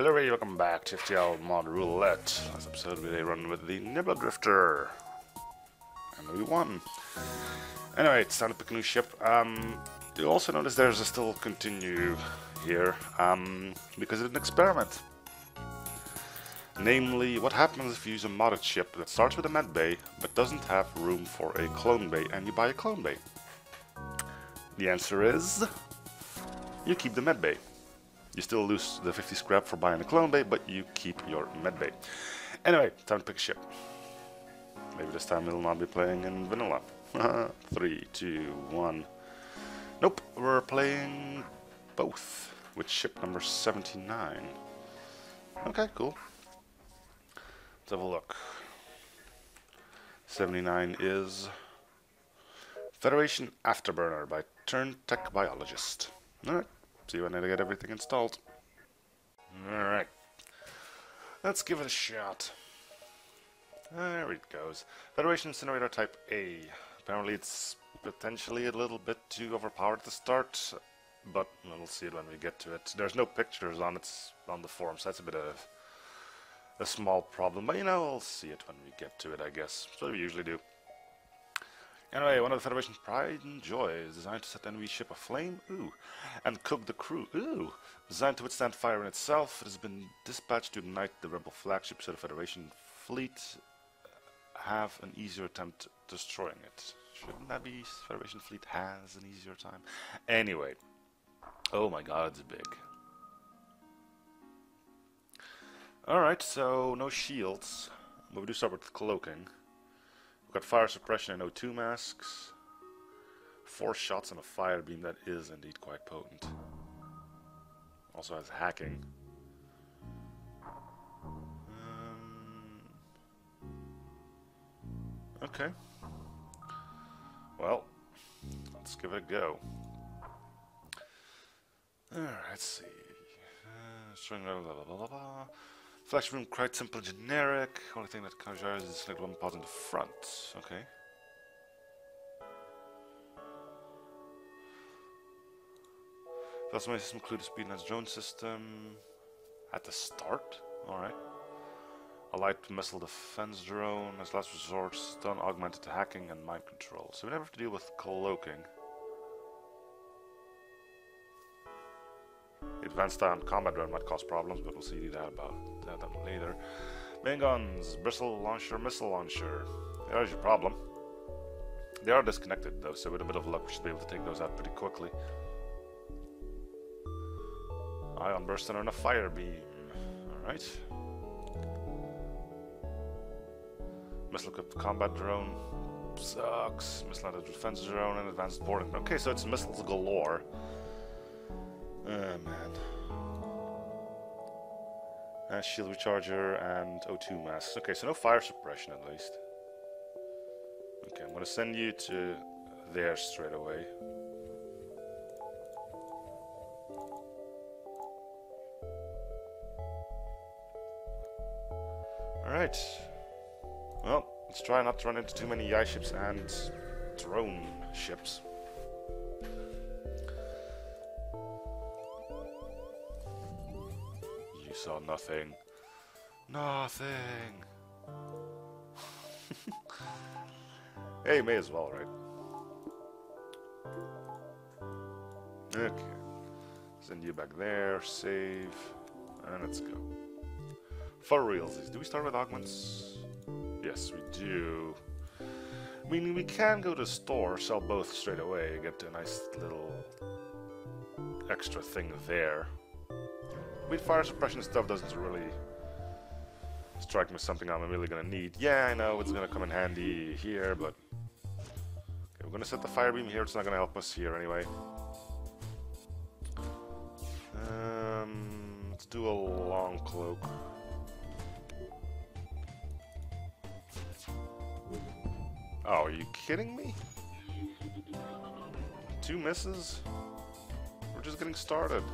Hello everybody, welcome back to FTL Mod Roulette. Last episode we run with the Nibbler Drifter. And we won. Anyway, it's time to pick a new ship. You'll also notice there's a still continue here, because it's an experiment. Namely, what happens if you use a modded ship that starts with a med bay, but doesn't have room for a clone bay, and you buy a clone bay? The answer is, you keep the med bay. You still lose the 50 scrap for buying a clone bay, but you keep your med bay. Anyway, time to pick a ship. Maybe this time we'll not be playing in vanilla. 3, 2, 1. Nope, we're playing both, with ship number 79. Okay, cool. Let's have a look. 79 is Federation Afterburner by Turntech Biologist. Alright. See when I get everything installed. Alright. Let's give it a shot. There it goes. Federation Incinerator Type A. Apparently it's potentially a little bit too overpowered at the start, but we'll see it when we get to it. There's no pictures on it's on the forum, so that's a bit of a small problem, but you know, we'll see it when we get to it, I guess. That's what we usually do. Anyway, one of the Federation's pride and joy is designed to set enemy ship aflame, ooh, and cook the crew, ooh. Designed to withstand fire in itself, it has been dispatched to ignite the rebel flagship so the Federation fleet have an easier attempt destroying it. Shouldn't that be Federation fleet has an easier time? Anyway, oh my god, it's big. Alright, so no shields, but we do start with cloaking. We've got fire suppression and O2 masks. 4 shots on a fire beam, that is indeed quite potent. Also has hacking. Okay. Well, let's give it a go. Alright, let's see. Flash room, quite simple and generic. Only thing that conjures is select one part in the front. Okay. That's my system include a speed enhanced drone system at the start. Alright. A light missile defense drone as last resort, stun augmented hacking and mind control. So we never have to deal with cloaking. Advanced on combat drone might cause problems, but we'll see that about that later. Main guns, bristle launcher, missile launcher. There's your problem. They are disconnected though, so with a bit of luck we should be able to take those out pretty quickly. Ion burster and a fire beam. Alright. Missile equipped combat drone. Sucks. Missile defense drone and advanced boarding. Okay, so it's missiles galore. Oh man. Shield recharger and O2 masks. Okay, so no fire suppression at least. Okay, I'm gonna send you to there straight away. Alright. Well, let's try not to run into too many AI ships and drone ships. Saw nothing. Nothing. Hey, may as well, right? Okay. Send you back there, save, and let's go. For realsies, do we start with augments? Yes, we do. I mean, we can go to the store, sell both straight away, get a nice little extra thing there. I mean, fire suppression stuff doesn't really strike me as something I'm really gonna need. Yeah, I know it's gonna come in handy here, but okay, we're gonna set the fire beam here. It's not gonna help us here anyway. Let's do a long cloak. Oh, are you kidding me? 2 misses? We're just getting started.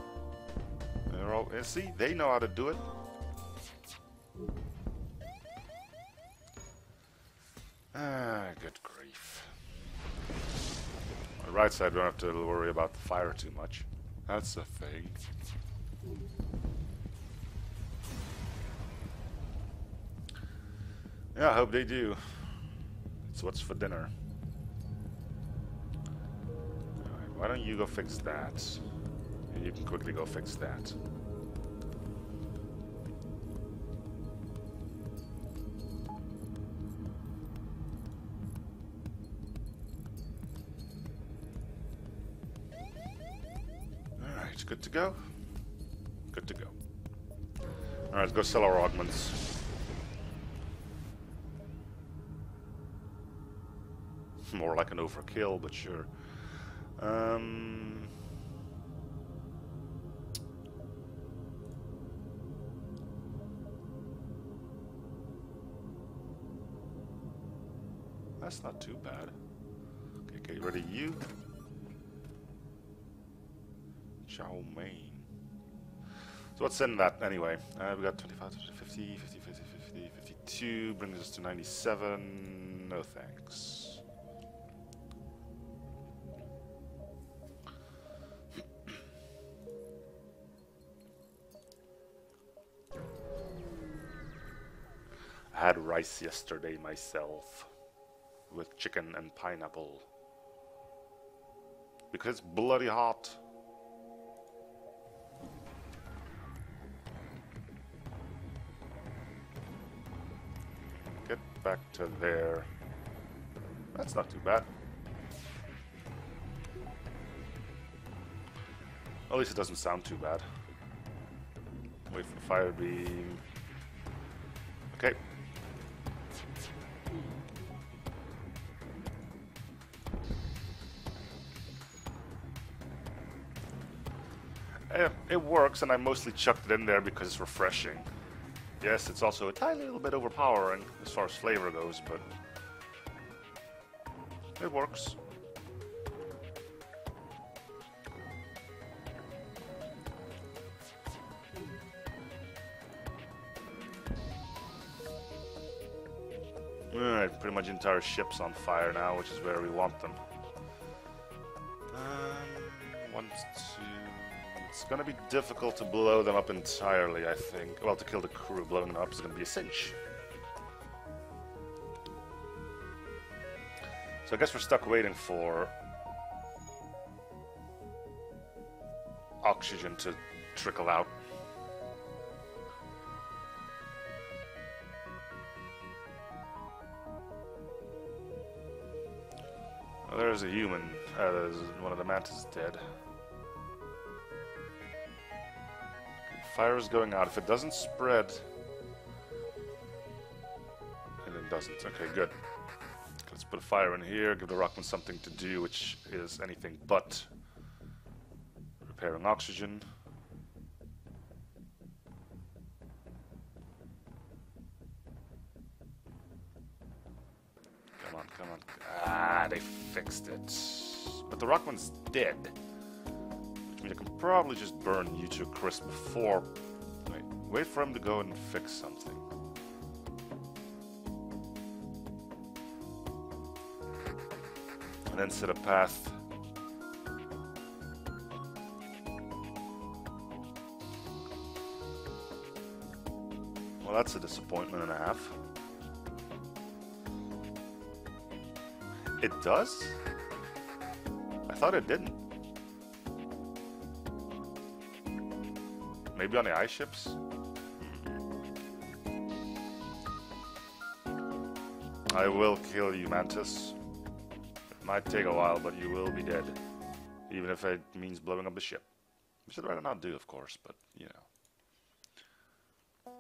And see, they know how to do it. Ah, good grief. On the right side, we don't have to worry about the fire too much. That's a thing. Yeah, I hope they do. That's what's for dinner. Alright, why don't you go fix that? And you can quickly go fix that. Alright, good to go. Good to go. Alright, let's go sell our augments. More like an overkill, but sure. That's not too bad. Okay, get rid of you. Chow mein. So let's send that anyway. We got 25, 50, 50, 50, 50, 52. Brings us to 97. No thanks. I had rice yesterday myself with chicken and pineapple because it's bloody hot. Get back to there. That's not too bad. At least it doesn't sound too bad. Wait for fire beam. Okay. It works, and I mostly chucked it in there because it's refreshing. Yes, it's also a tiny little bit overpowering as far as flavor goes, but it works. Alright, pretty much entire ship's on fire now, which is where we want them. It's gonna be difficult to blow them up entirely, I think. Well, to kill the crew, blowing them up is gonna be a cinch. So I guess we're stuck waiting for oxygen to trickle out. Well, there's a human. There's one of the mantis dead. Fire is going out. If it doesn't spread, and it doesn't. Okay, good. Let's put a fire in here, give the Rockman something to do, which is anything but repairing oxygen. Come on, come on. Ah, they fixed it. But the Rockman's dead. I can probably just burn you to a crisp before... Wait for him to go and fix something. And then set a path. Well, that's a disappointment and a half. It does? I thought it didn't. Maybe on the ice ships? I will kill you, Mantis. It might take a while, but you will be dead. Even if it means blowing up the ship. Which I'd rather not do, of course, but, you know.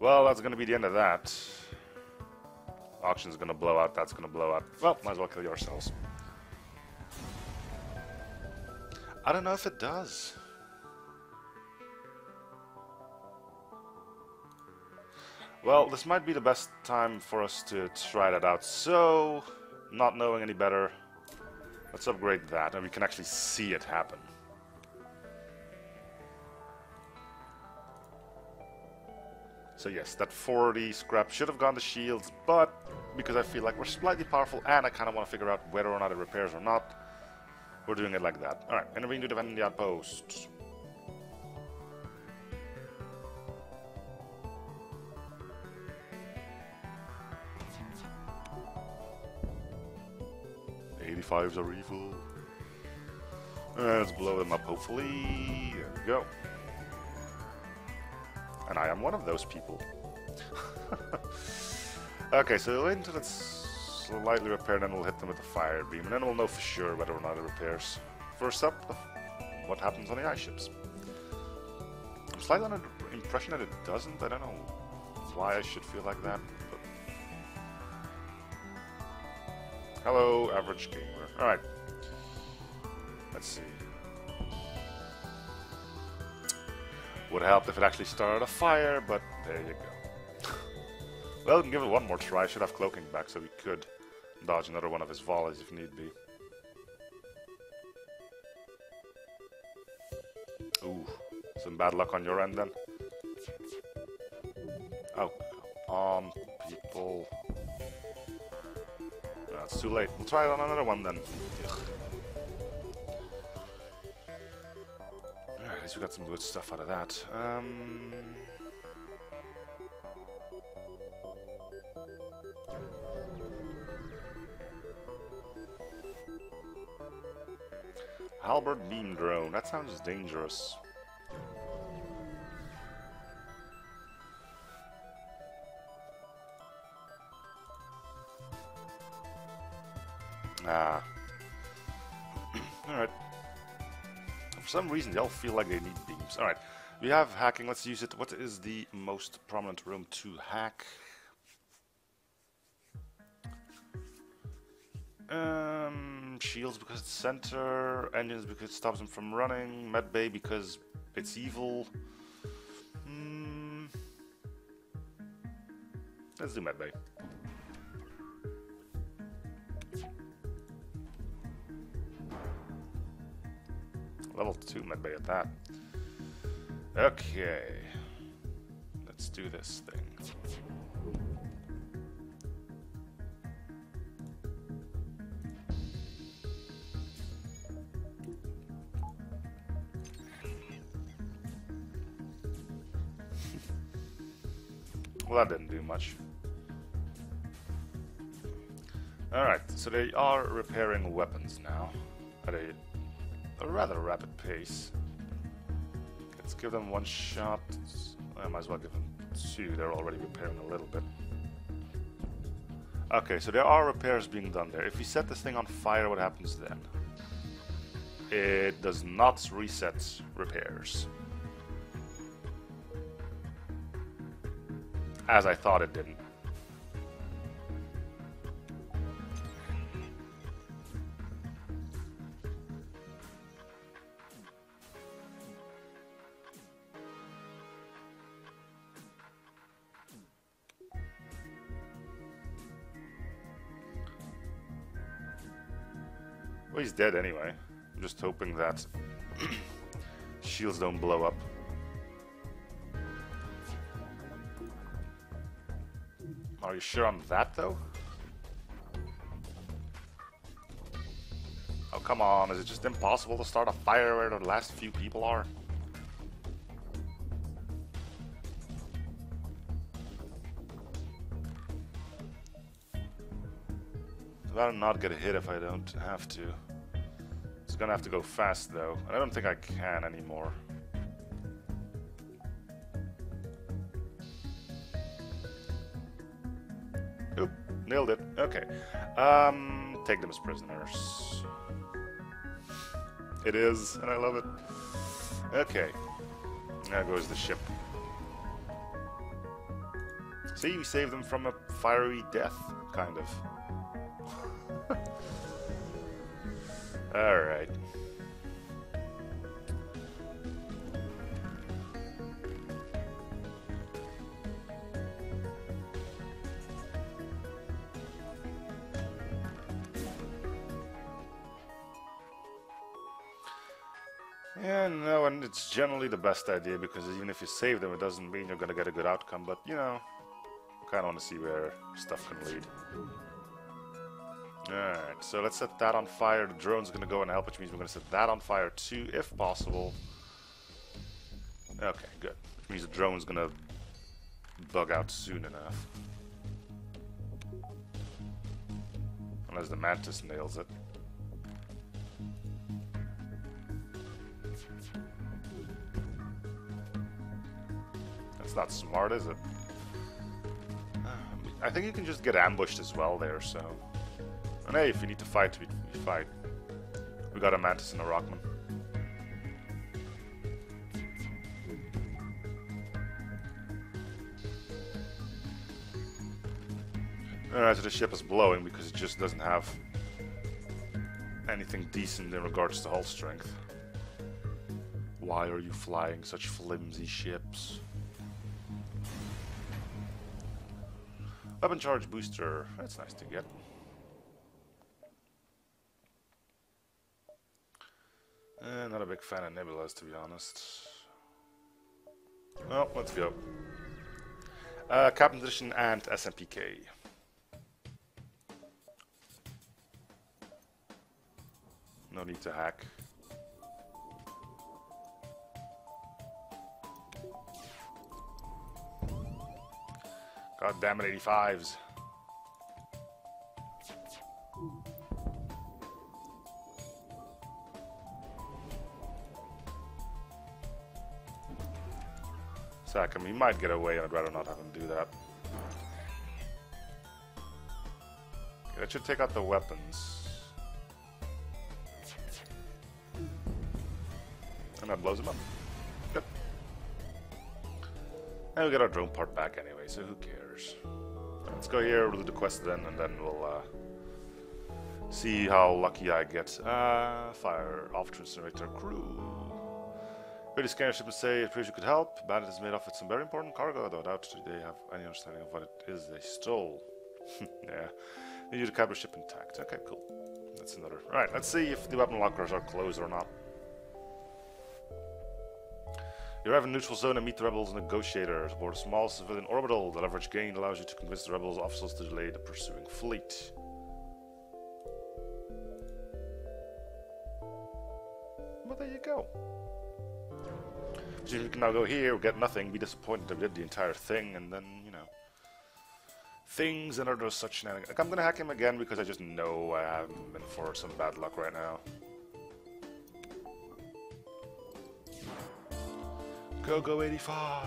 Well, that's gonna be the end of that. Auction's gonna blow out, that's gonna blow out. Well, might as well kill yourselves. I don't know if it does. Well, this might be the best time for us to try that out. So, not knowing any better, let's upgrade that and we can actually see it happen. So yes, that 40 scrap should have gone to shields, but because I feel like we're slightly powerful and I kind of want to figure out whether or not it repairs or not, we're doing it like that. Alright, intervene to defend the outpost. 85s are evil. Let's blow them up, hopefully. There we go. And I am one of those people. Okay, so until it's slightly repaired, then we'll hit them with a fire beam, and then we'll know for sure whether or not it repairs. First up, what happens on the ice ships. I'm slightly under the impression that it doesn't. I don't know why I should feel like that. But... hello, average gamer. Alright. Let's see. Would help if it actually started a fire, but there you go. Well, we can give it one more try. I should have cloaking back, so we could dodge another one of his volleys if need be. Ooh, some bad luck on your end then. Oh, people. That's too late. We'll try it on another one then. Ugh. We got some good stuff out of that. Halberd beam drone. That sounds dangerous. Ah. All right. For some reason, they all feel like they need beams. Alright, we have hacking. Let's use it. What is the most prominent room to hack? Shields because it's center. Engines because it stops them from running. Medbay because it's evil. Let's do medbay. Level 2 might be at that. Okay. Let's do this thing. Well, that didn't do much. Alright, so they are repairing weapons now. Are they? A rather rapid pace. Let's give them one shot. I might as well give them two. They're already repairing a little bit. Okay, so there are repairs being done there. If we set this thing on fire, what happens then? It does not reset repairs. As I thought it didn't. Well, he's dead anyway. I'm just hoping that shields don't blow up. Are you sure on that though? Oh, come on. Is it just impossible to start a fire where the last few people are? Better not get a hit if I don't have to. It's gonna have to go fast though, and I don't think I can anymore. Oop, nailed it. Okay. Take them as prisoners. It is, and I love it. Okay. There goes the ship. See, we saved them from a fiery death, kind of. Alright. Yeah, no, and it's generally the best idea because even if you save them, it doesn't mean you're gonna get a good outcome, but you know, kinda wanna see where stuff can lead. Alright, so let's set that on fire. The drone's gonna go and help, which means we're gonna set that on fire too, if possible. Okay, good. Which means the drone's gonna bug out soon enough. Unless the mantis nails it. That's not smart, is it? I think you can just get ambushed as well there, so... And hey, if you need to fight, we fight. We got a Mantis and a Rockman. Alright, so the ship is blowing because it just doesn't have anything decent in regards to hull strength. Why are you flying such flimsy ships? Weapon charge booster, that's nice to get. Not a big fan of Nibblas, to be honest. Well, let's go. Captain's Edition and SMPK. No need to hack. God damn it, 85s. Sack him, he might get away, I'd rather not have him do that. Okay, that should take out the weapons. And that blows him up. Good. And we get our drone part back anyway, so who cares? Let's go here, we'll do the quest then, and then we'll see how lucky I get. Fire, officer incinerator crew. Ready to scan your ship and say, "It appears you could help. Bandit is made off with some very important cargo, though I doubt they have any understanding of what it is they stole." Yeah. Need you to capture ship intact. Okay, cool. That's another. Alright, let's see if the weapon lockers are closed or not. You arrive in neutral zone and meet the rebels negotiators aboard a small civilian orbital. The leverage gained allows you to convince the rebels officers to delay the pursuing fleet. Well, there you go. So you can now go here, get nothing, be disappointed that we did the entire thing, and then, you know, things that are just such shenanigans. Like, I'm gonna hack him again because I just know I haven't been for some bad luck right now. Go, go, 85!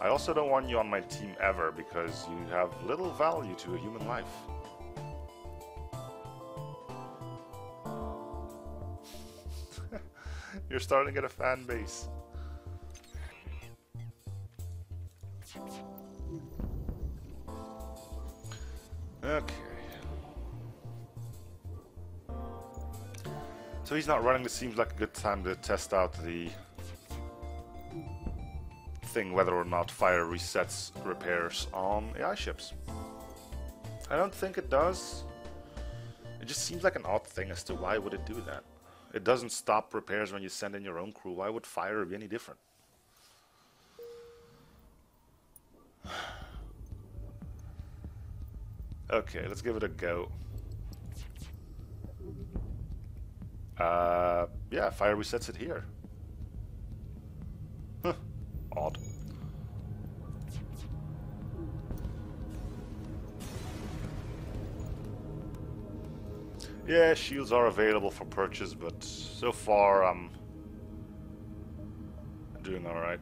I also don't want you on my team ever, because you have little value to a human life. You're starting to get a fan base. Okay. So he's not running, this seems like a good time to test out the thing, whether or not fire resets repairs on AI ships. I don't think it does. It just seems like an odd thing as to why would it do that. It doesn't stop repairs when you send in your own crew. Why would fire be any different? Okay, let's give it a go. Yeah, fire resets it here. Huh, odd. Yeah, shields are available for purchase, but so far I'm doing alright.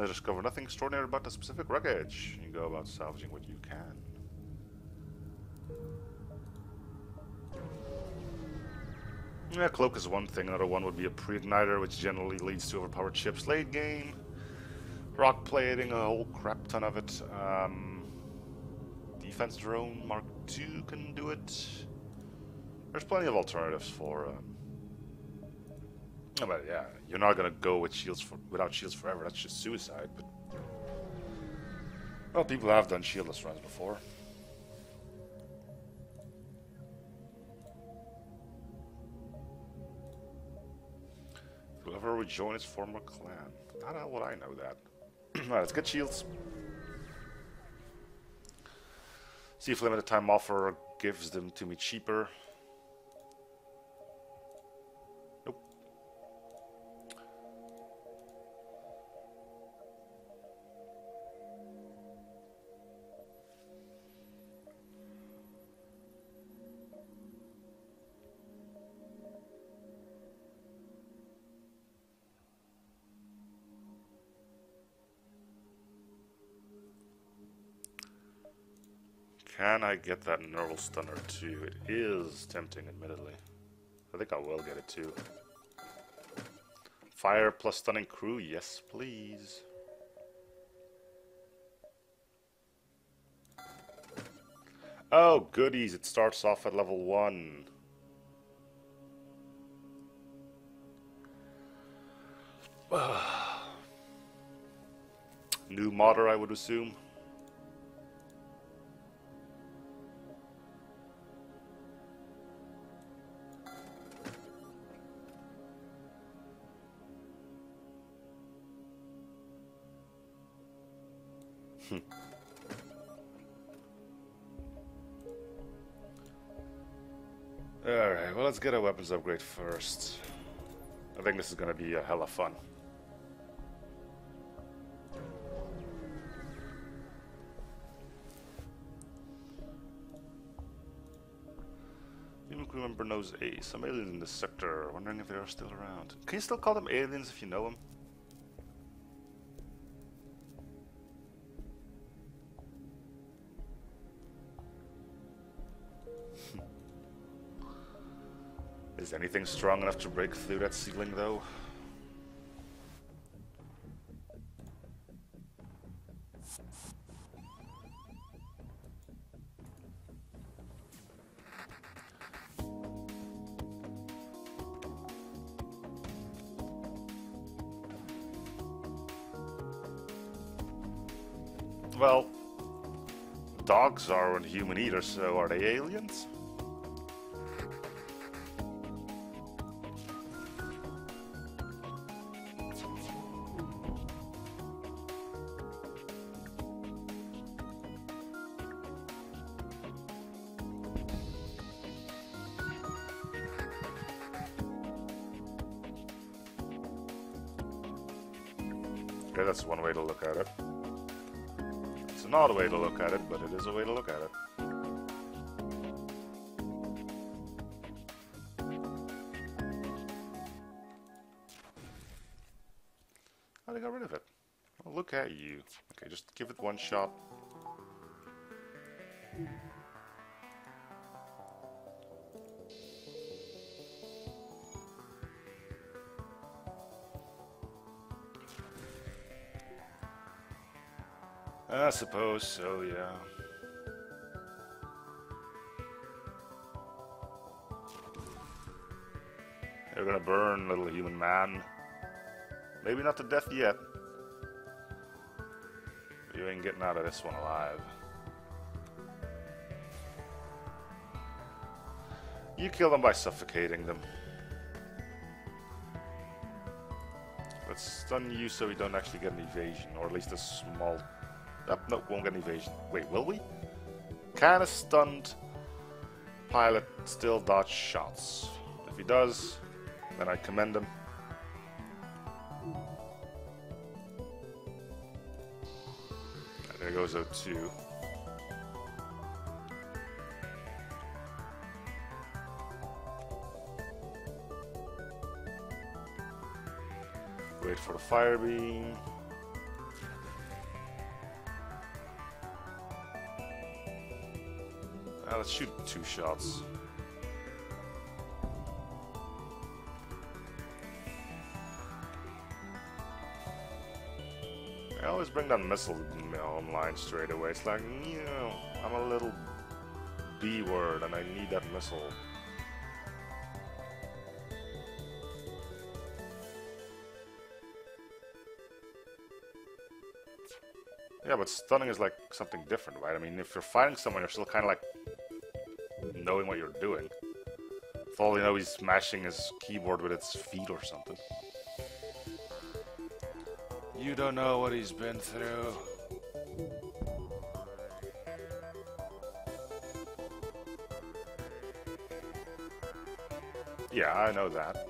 I discovered nothing extraordinary about the specific wreckage. You go about salvaging what you can. Yeah, cloak is one thing. Another one would be a pre-igniter, which generally leads to overpowered ships late game. Rock plating, a whole crap ton of it. Defense drone Mark II can do it. There's plenty of alternatives for. But yeah, you're not gonna go with shields without shields forever. That's just suicide. But well, people have done shieldless runs before. Whoever would join his former clan. How the hell would I know that? Alright, let's get shields. See if limited time offer gives them to me cheaper. Can I get that neural stunner too? It is tempting, admittedly. I think I will get it too. Fire plus stunning crew, yes please. Oh, goodies, it starts off at level 1. New modder, I would assume. Alright, well, let's get a weapons upgrade first. I think this is gonna be a hella fun. Human crew member knows A. Some aliens in this sector. Wondering if they are still around. Can you still call them aliens if you know them? Is anything strong enough to break through that ceiling, though? Well, dogs aren't human either, so are they aliens? Okay, that's one way to look at it. It's an odd way to look at it, but it is a way to look at it. How'd I get rid of it? Well, look at you. Okay, just give it one shot. I suppose so, yeah. You're gonna burn, little human man. Maybe not to death yet. You ain't getting out of this one alive. You kill them by suffocating them. Let's stun you so we don't actually get an evasion, or at least a small... Oh, no, won't get an evasion. Wait, will we? Kinda stunned. Pilot still dodge shots. If he does, then I commend him. And there goes O2. Wait for the fire beam. Let's shoot 2 shots. I always bring that missile online straight away. It's like, you know, I'm a little B-word and I need that missile. Yeah, but stunning is like something different, right? I mean, if you're fighting someone, you're still kind of like knowing what you're doing. For all you know, he's smashing his keyboard with its feet or something. You don't know what he's been through. Yeah, I know that.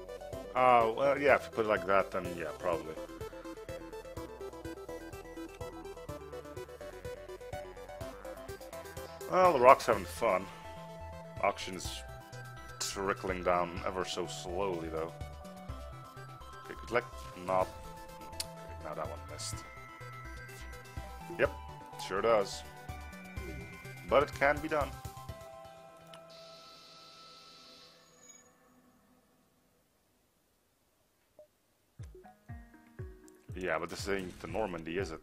Oh, well, yeah, if you put it like that, then yeah, probably. Well, the rock's having fun. Oxygen's trickling down ever so slowly, though. Okay, good luck. Not. Now that one missed. Yep, sure does. but it can be done. Yeah, but this ain't the Normandy, is it?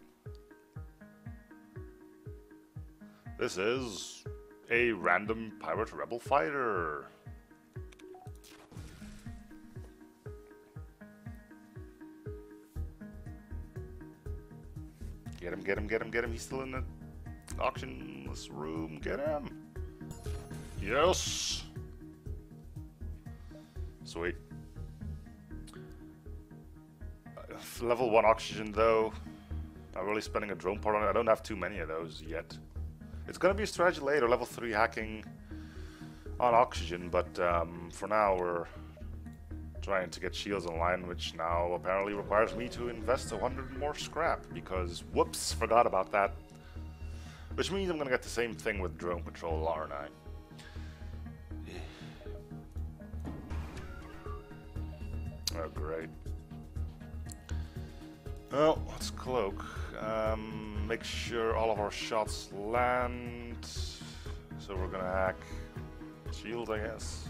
This is a random pirate rebel fighter. Get him, get him, get him, get him. He's still in the auctionless room. Get him. Yes. Sweet. Level 1 oxygen though, not really spending a drone part on it. I don't have too many of those yet. It's gonna be a strategy later, level 3 hacking on oxygen, but for now we're trying to get shields online, which now apparently requires me to invest 100 more scrap because whoops, forgot about that. Which means I'm gonna get the same thing with drone control, aren't I? Oh great. Well, let's cloak. Make sure all of our shots land. So we're gonna hack shield, I guess.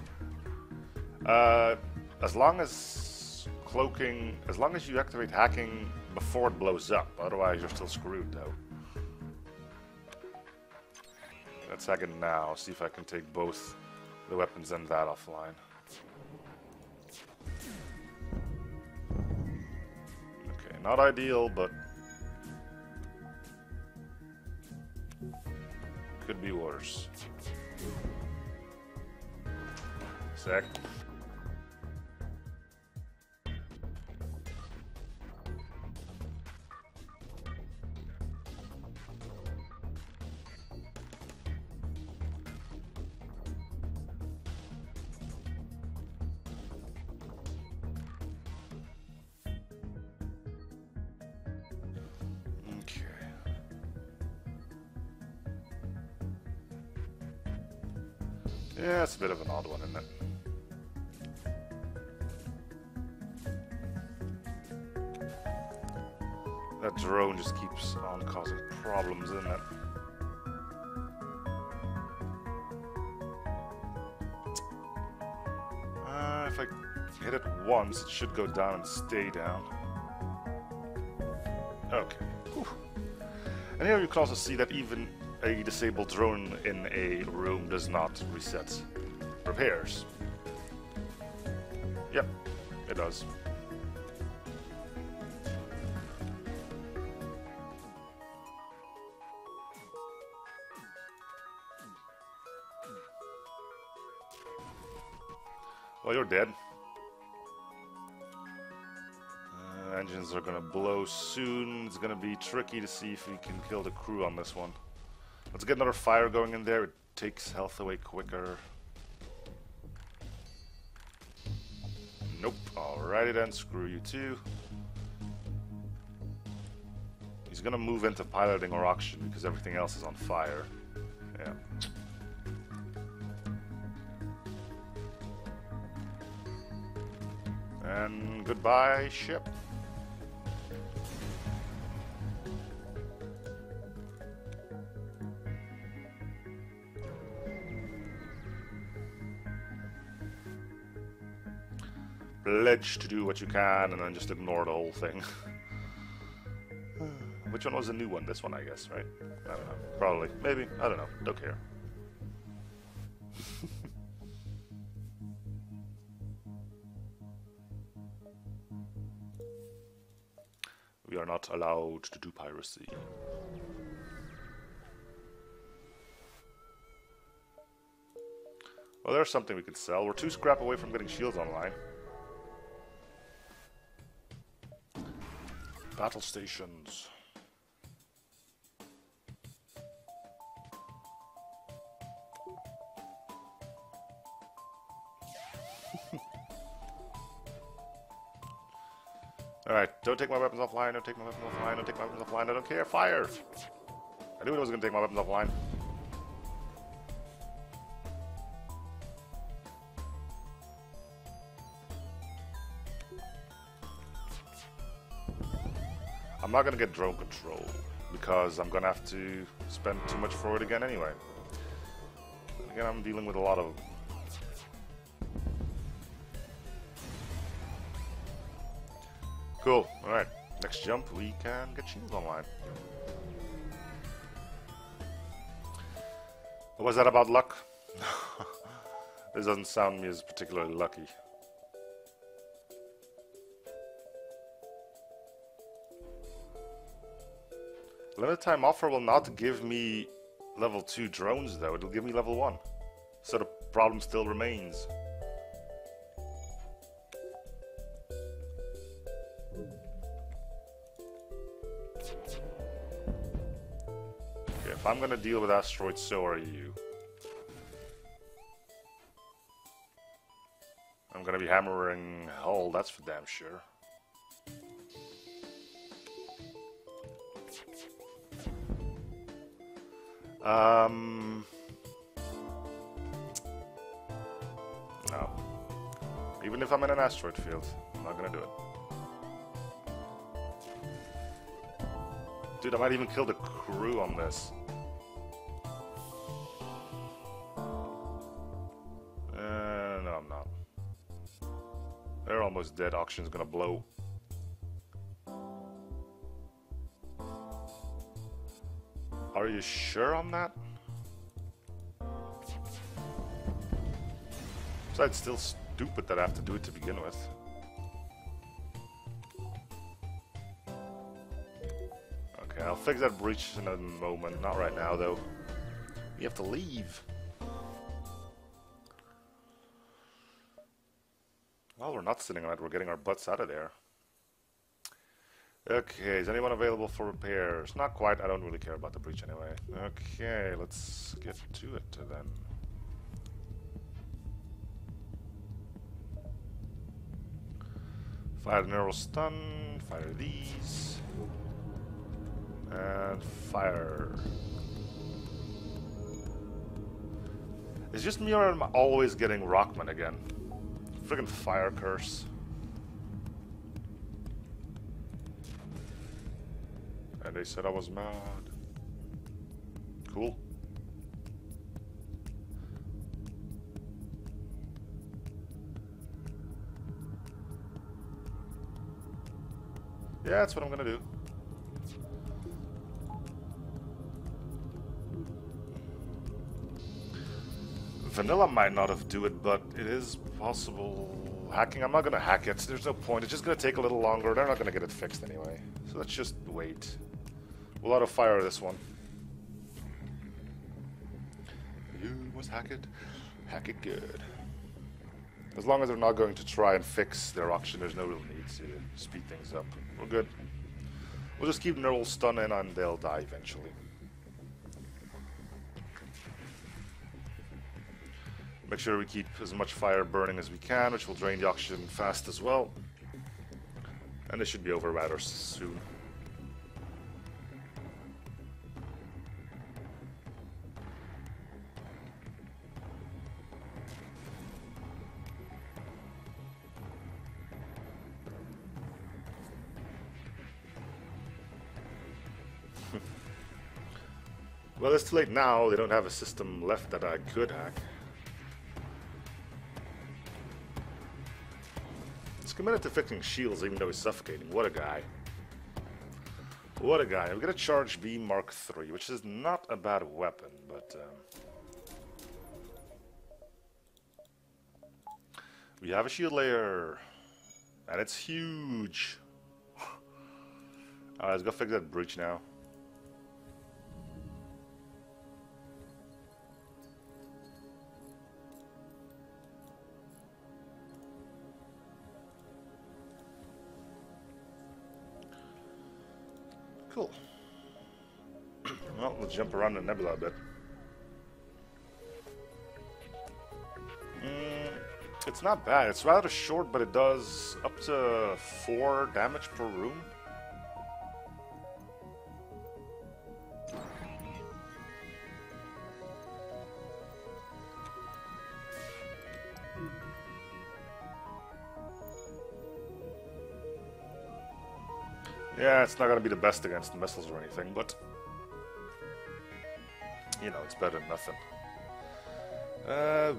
As long as cloaking, as long as you activate hacking before it blows up, otherwise you're still screwed though. Let's hack it now, see if I can take both the weapons and that offline. Not ideal, but could be worse. Sec. Yeah, it's a bit of an odd one, isn't it? That drone just keeps on causing problems, isn't it? If I hit it once, it should go down and stay down. Okay. Whew. And here you can also see that even a disabled drone in a room does not reset repairs. Yep, it does. Well, you're dead. Engines are gonna blow soon. It's gonna be tricky to see if we can kill the crew on this one. Let's get another fire going in there, it takes health away quicker. Nope, alrighty then, screw you too. He's gonna move into piloting or auction because everything else is on fire. Yeah. And goodbye, ship. Pledge to do what you can and then just ignore the whole thing. Which one was the new one? This one, I guess, right? I don't know. Probably. Maybe. I don't know. Don't care. We are not allowed to do piracy. Well, there's something we could sell. We're 2 scrap away from getting shields online. Battle stations. Alright, don't take my weapons offline, don't take my weapons offline, don't take my weapons offline, I don't care, fire! I knew it was gonna take my weapons offline. I'm not gonna get drone control because I'm gonna have to spend too much for it again anyway. and I'm dealing with a lot of them. Cool. Alright. Next jump, we can get shields online. Was that about luck? This doesn't sound me as particularly lucky. Limited time offer will not give me level 2 drones though, it'll give me level 1. So the problem still remains. Okay, if I'm gonna deal with asteroids, so are you. I'm gonna be hammering hull, that's for damn sure. No. Even if I'm in an asteroid field, I'm not gonna do it. Dude, I might even kill the crew on this. No, I'm not. They're almost dead. Auction's gonna blow. Are you sure on that? Besides, it's still stupid that I have to do it to begin with. Okay, I'll fix that breach in a moment. Not right now, though. We have to leave. Well, we're not sitting on it. We're getting our butts out of there. Okay, is anyone available for repairs? Not quite, I don't really care about the breach anyway. Okay, let's get to it then. Fire neural stun, fire these, and fire. It's just me or I'm always getting Rockman again. Friggin' fire curse. And they said I was mad. Cool. Yeah, that's what I'm gonna do. Vanilla might not have do it, but it is possible. Hacking, I'm not gonna hack it. There's no point. It's just gonna take a little longer. They're not gonna get it fixed anyway. So let's just wait. We'll auto fire this one. You must hack it. Hack it good. As long as they're not going to try and fix their auction, there's no real need to speed things up. We're good. We'll just keep neural stun in and they'll die eventually. Make sure we keep as much fire burning as we can, which will drain the oxygen fast as well. And this should be over rather soon. Well, it's too late now. They don't have a system left that I could hack. He's committed to fixing shields even though he's suffocating. What a guy. What a guy. We got a Charge B Mark III, which is not a bad weapon, but... we have a shield layer. And it's huge. Alright, let's go fix that breach now. Cool. Well, let's jump around the nebula a bit. It's not bad. It's rather short, but it does up to 4 damage per room. Yeah, it's not going to be the best against missiles or anything, but... you know, it's better than nothing.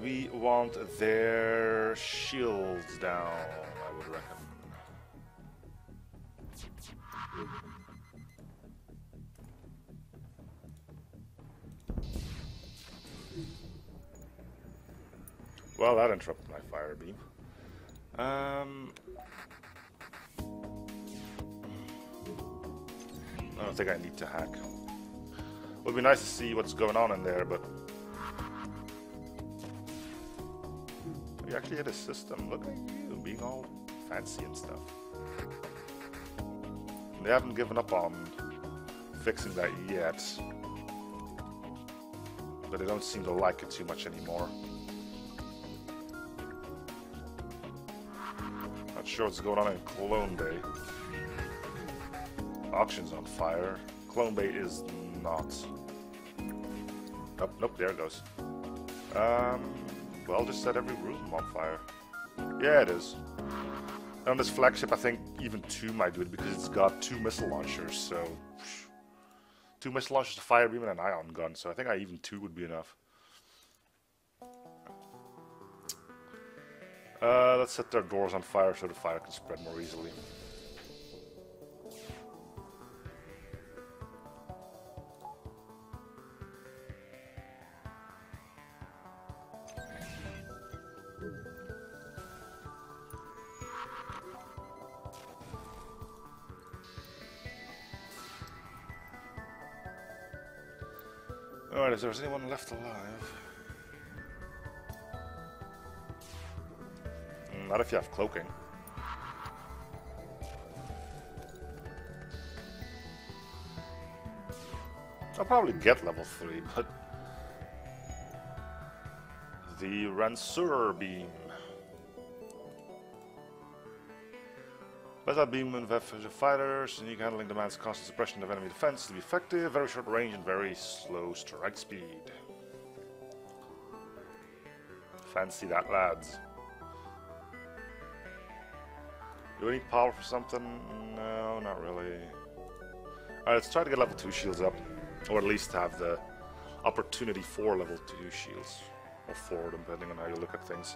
We want their shields down, I would reckon. Well, that interrupted my fire beam. I don't think I need to hack. It would be nice to see what's going on in there, but... we actually had a system. Look at you, being all fancy and stuff. They haven't given up on fixing that yet. But they don't seem to like it too much anymore. Not sure what's going on in Clone Bay. Auction's on fire. Clone Bay is not. Nope, nope, there it goes. Well, just set every room on fire. Yeah, it is. And on this flagship, I think even two might do it because it's got two missile launchers, so... two missile launchers, a fire beam, and an ion gun, so I think even two would be enough. Let's set their doors on fire so the fire can spread more easily. Alright, if there's anyone left alive... not if you have cloaking. I'll probably get level 3, but... the Rancor Beam. Let that beam invest the fighters, unique handling demands constant suppression of enemy defense to be effective, very short range and very slow strike speed. Fancy that, lads. Do I need power for something? No, not really. Alright, let's try to get level 2 shields up. Or at least have the opportunity for level 2 shields. Or 4, depending on how you look at things.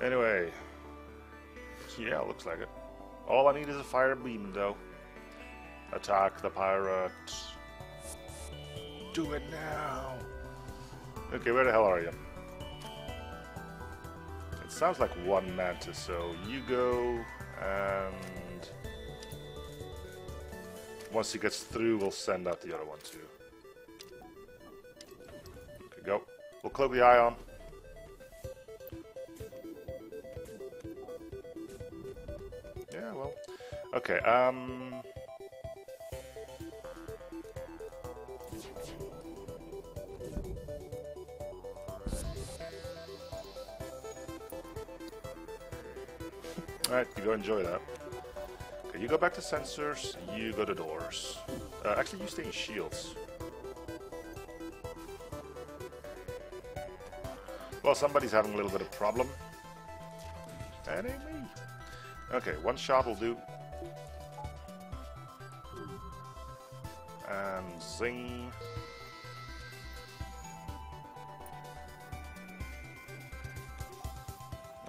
Anyway. Yeah, looks like it. All I need is a fire beam, though. Attack the pirate. Do it now! Okay, where the hell are you? It sounds like one mantis, so you go, and... once he gets through, we'll send out the other one, too. Okay, go. We'll cloak the ion. Yeah, well... okay, alright, you go enjoy that. Okay, you go back to sensors, you go to doors. Actually, you stay in shields. Well, somebody's having a little bit of problem. That ain't me. Okay, one shot will do. And zing.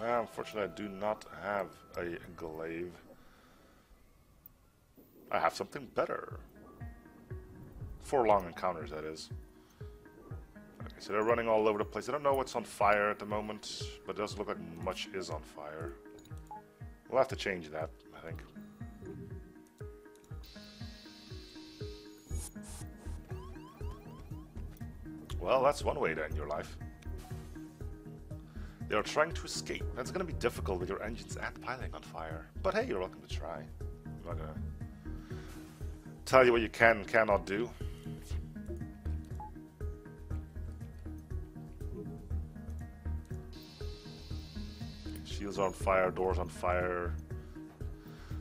Unfortunately, I do not have a glaive. I have something better. For long encounters, that is. Okay, so they're running all over the place. I don't know what's on fire at the moment, but it doesn't look like much is on fire. We'll have to change that, I think. Well, that's one way to end your life. They are trying to escape. That's going to be difficult with your engines and piling on fire. But hey, you're welcome to try. I'm not going to tell you what you can and cannot do. Shields are on fire, doors on fire.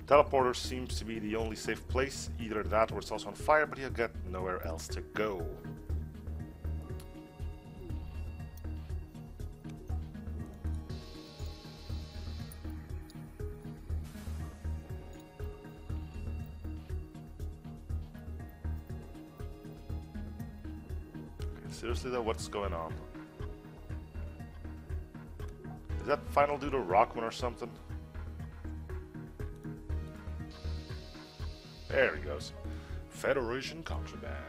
Teleporter seems to be the only safe place. Either that or it's also on fire, but you'll get nowhere else to go. Seriously though, what's going on? Is that final dude a Rockman or something? There he goes. Federation Contraband.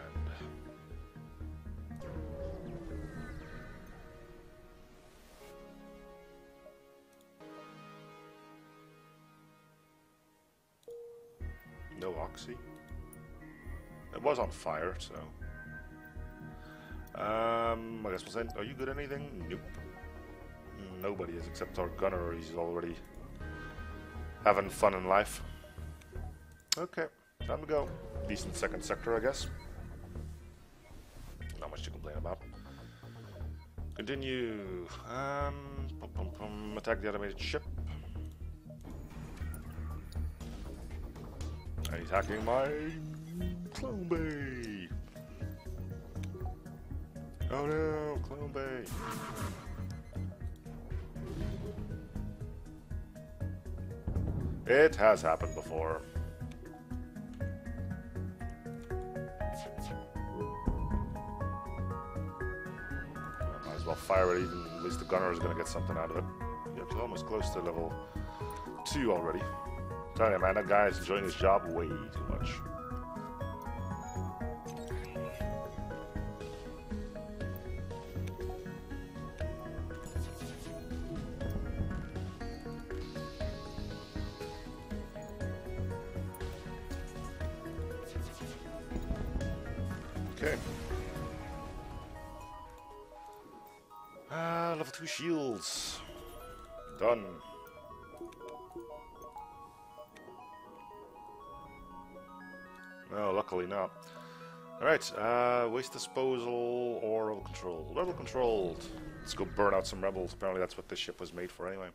No oxy. It was on fire, so... I guess we'll say, are you good at anything? Nope. Nobody is except our gunner. He's already having fun in life. Okay, time to go. Decent second sector, I guess. Not much to complain about. Continue. Attack the automated ship. And he's hacking my clone bay. Oh no, clone bay. It has happened before. Might as well fire it, even at least the gunner is going to get something out of it. Yeah, it's almost close to level 2 already. Sorry man, that guy is enjoying his job way too much. Okay. Level 2 shields. Done. No, luckily not. Alright, waste disposal or rebel control. Rebel controlled. Let's go burn out some rebels. Apparently that's what this ship was made for anyway.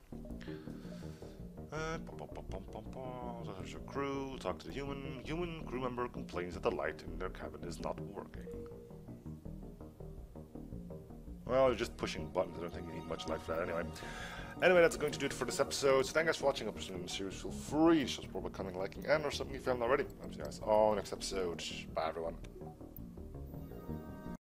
There's a crew, talk to the human. Human crew member complains that the light in their cabin is not working. Well, you're just pushing buttons. I don't think you need much light for that anyway. Anyway, that's going to do it for this episode. So thank you guys for watching. If you're in the series, feel free to support by commenting, liking, and or something if you haven't already. I'll see you guys all next episode. Bye everyone.